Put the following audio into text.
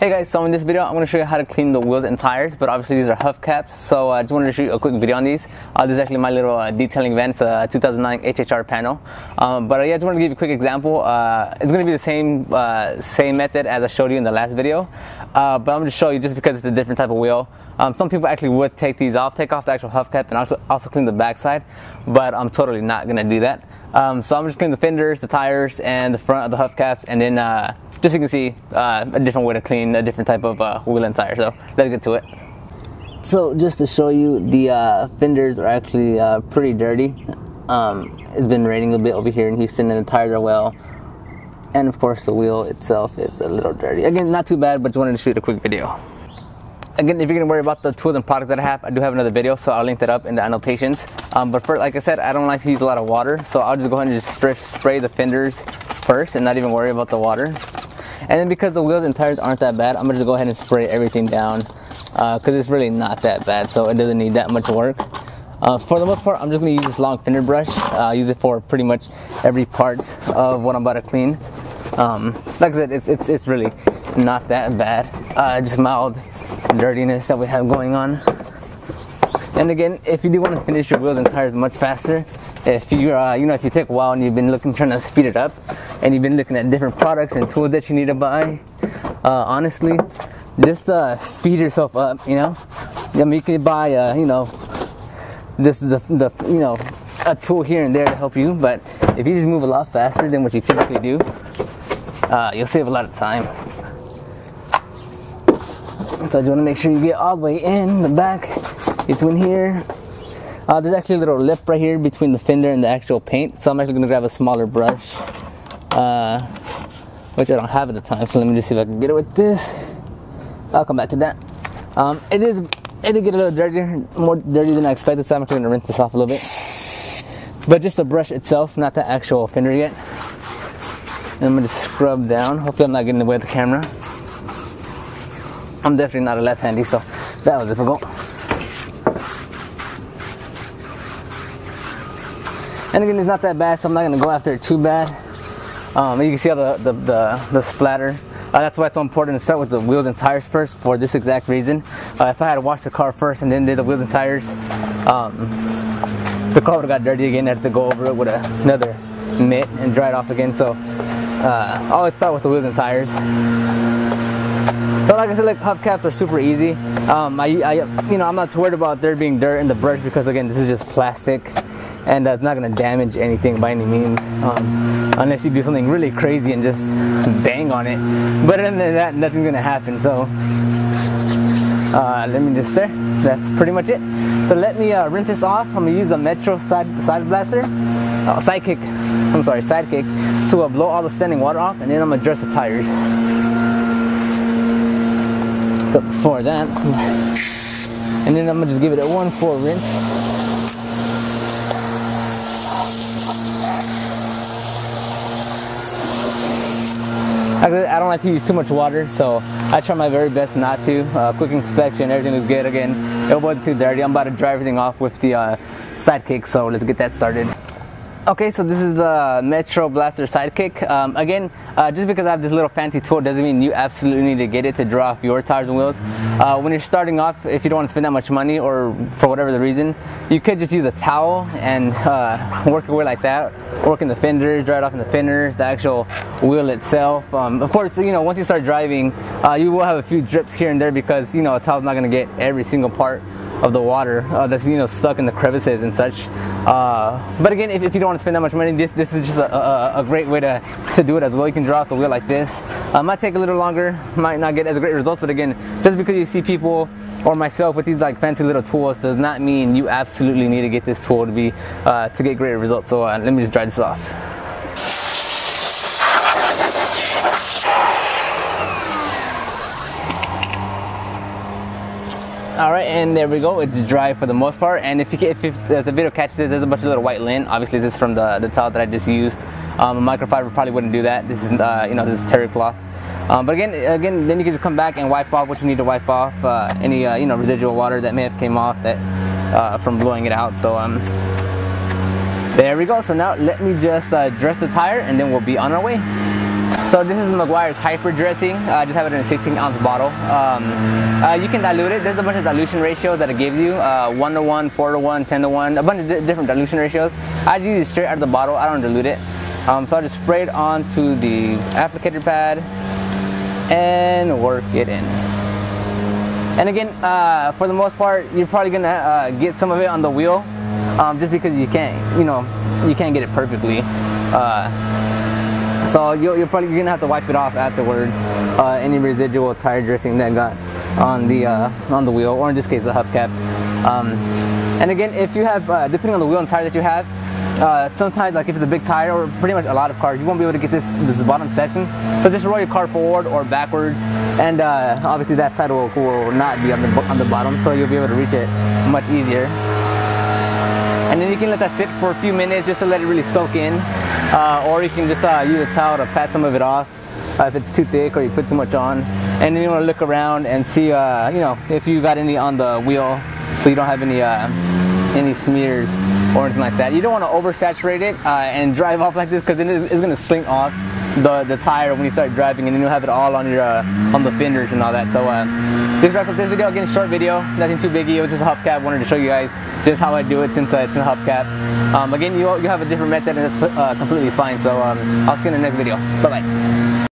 Hey guys, so in this video I'm going to show you how to clean the wheels and tires, but obviously these are hub caps, so I just wanted to show you a quick video on these. This is actually my little detailing van. It's a 2009 HHR panel, but yeah, I just wanted to give you a quick example. It's going to be the same method as I showed you in the last video, but I'm going to show you just because it's a different type of wheel. Some people actually would take these off, take off the actual hub cap and also clean the backside, but I'm totally not going to do that. So I'm just cleaning the fenders, the tires, and the front of the hub caps, and then just so you can see a different way to clean a different type of wheel and tire. So let's get to it. So just to show you, the fenders are actually pretty dirty. It's been raining a bit over here in Houston, and the tires are well. And of course the wheel itself is a little dirty. Again, not too bad, but just wanted to shoot a quick video. Again, if you're gonna worry about the tools and products that I do have another video, so I'll link that up in the annotations. But first, like I said, I don't like to use a lot of water, so I'll just go ahead and just spray the fenders first and not even worry about the water. And then because the wheels and tires aren't that bad, I'm gonna just go ahead and spray everything down because it's really not that bad, so it doesn't need that much work. For the most part, I'm just gonna use this long fender brush. I use it for pretty much every part of what I'm about to clean. Like I said, it's really not that bad. Just mild dirtiness that we have going on. And again, if you do want to finish your wheels and tires much faster, if you're you know, if you take a while and you've been trying to speed it up, and you've been looking at different products and tools that you need to buy, honestly, just speed yourself up, you know. I mean, you can buy you know, this is you know, a tool here and there to help you, but if you just move a lot faster than what you typically do, you'll save a lot of time. So I just want to make sure you get all the way in the back between here. There's actually a little lip right here between the fender and the actual paint, so I'm actually going to grab a smaller brush, which I don't have at the time, so let me just see if I can get it with this. I'll come back to that. It did get a little dirtier, more dirty than I expected, so I'm actually going to rinse this off a little bit. But just the brush itself, not the actual fender yet. And I'm going to scrub down. Hopefully I'm not getting in the way of the camera. I'm definitely not a left-handed, so that was difficult. And again, it's not that bad, so I'm not going to go after it too bad. You can see all the splatter. That's why it's so important to start with the wheels and tires first, for this exact reason. If I had washed the car first and then did the wheels and tires, the car would have got dirty again. I had to go over it with another mitt and dry it off again. So I always start with the wheels and tires. So like I said, like, hubcaps are super easy. You know, I'm not too worried about there being dirt in the brush because, again, this is just plastic, and it's not going to damage anything by any means, unless you do something really crazy and just bang on it. But other than that, nothing's going to happen. So let me just there. That's pretty much it. So let me rinse this off. I'm going to use a Metro Sidekick to blow all the standing water off, and then I'm going to dress the tires. So before that, and then I'm gonna just give it a 1-4 rinse. I don't like to use too much water, so I try my very best not to. Quick inspection, everything was good. Again, it wasn't too dirty. I'm about to dry everything off with the Sidekick, so let's get that started. Okay, so this is the Metro Blaster Sidekick. Again, just because I have this little fancy tool doesn't mean you absolutely need to get it to dry off your tires and wheels. When you're starting off, if you don't want to spend that much money or for whatever the reason, you could just use a towel and work your way like that. Work in the fenders, dry it off in the fenders, the actual wheel itself. Of course, you know, once you start driving, you will have a few drips here and there because, you know, a towel's not going to get every single part of the water that's, you know, stuck in the crevices and such. But again, if you don't want to spend that much money, this is just a great way to do it as well. You can dry off the wheel like this. Might take a little longer, might not get as great results, but again, just because you see people or myself with these like fancy little tools does not mean you absolutely need to get this tool to be to get great results. So let me just dry this off. All right, and there we go. It's dry for the most part. And if the video catches it, there's a bunch of little white lint. Obviously, this is from the towel that I just used. A microfiber probably wouldn't do that. This is, you know, this is terry cloth. But again, then you can just come back and wipe off what you need to wipe off. Any, you know, residual water that may have came off that from blowing it out. So there we go. So now let me just dress the tire, and then we'll be on our way. So this is Meguiar's hyper dressing. I just have it in a 16-ounce bottle. You can dilute it. There's a bunch of dilution ratios that it gives you. 1:1, 4:1, 10:1, a bunch of different dilution ratios. I just use it straight out of the bottle. I don't dilute it. So I just spray it onto the applicator pad and work it in. And again, for the most part, you're probably gonna get some of it on the wheel, just because you can't, you can't get it perfectly. So you're gonna have to wipe it off afterwards, any residual tire dressing that got on the wheel, or in this case the hubcap. And again, if you have, depending on the wheel and tire that you have, sometimes, like if it's a big tire, or pretty much a lot of cars, you won't be able to get this bottom section. So just roll your car forward or backwards, and obviously that side will not be on the bottom, so you'll be able to reach it much easier. And then you can let that sit for a few minutes just to let it really soak in. Or you can just use a towel to pat some of it off if it's too thick or you put too much on. And then you want to look around and see, if you got any on the wheel, so you don't have any smears or anything like that. You don't want to oversaturate it and drive off like this, because then it's going to slink off the tire when you start driving, and then you'll have it all on your on the fenders and all that. So this wraps up this video. Again, short video, nothing too biggie. It was just a hubcap. Wanted to show you guys just how I do it, since it's a hubcap. Again, you have a different method, and that's completely fine. So I'll see you in the next video. Bye bye.